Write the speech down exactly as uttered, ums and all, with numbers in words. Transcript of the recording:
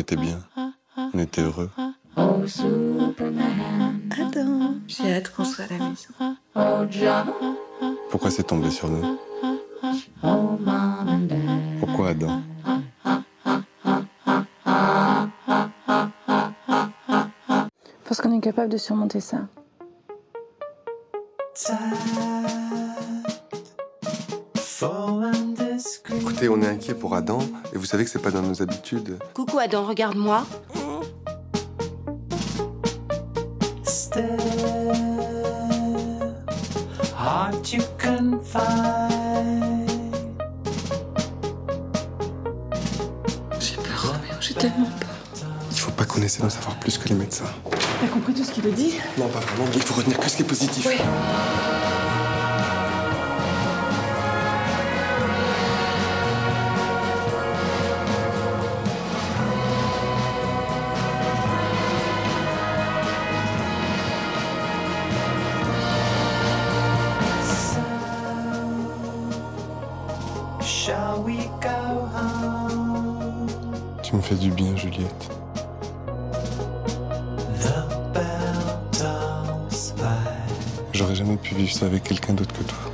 était bien. On était heureux. Adam, j'ai hâte qu'on soit à la maison. Pourquoi c'est tombé sur nous? Pourquoi Adam? Parce qu'on est capable de surmonter ça. Écoutez, on est inquiet pour Adam, et vous savez que c'est pas dans nos habitudes. Coucou Adam, regarde-moi. J'ai peur, Roméo, j'ai tellement peur. Il faut pas qu'on essaie d'en savoir plus que les médecins. T'as compris tout ce qu'il a dit? Non, pas vraiment, mais il faut retenir que ce qui est positif. Oui. Tu me fais du bien, Juliette. J'aurais jamais pu vivre ça avec quelqu'un d'autre que toi.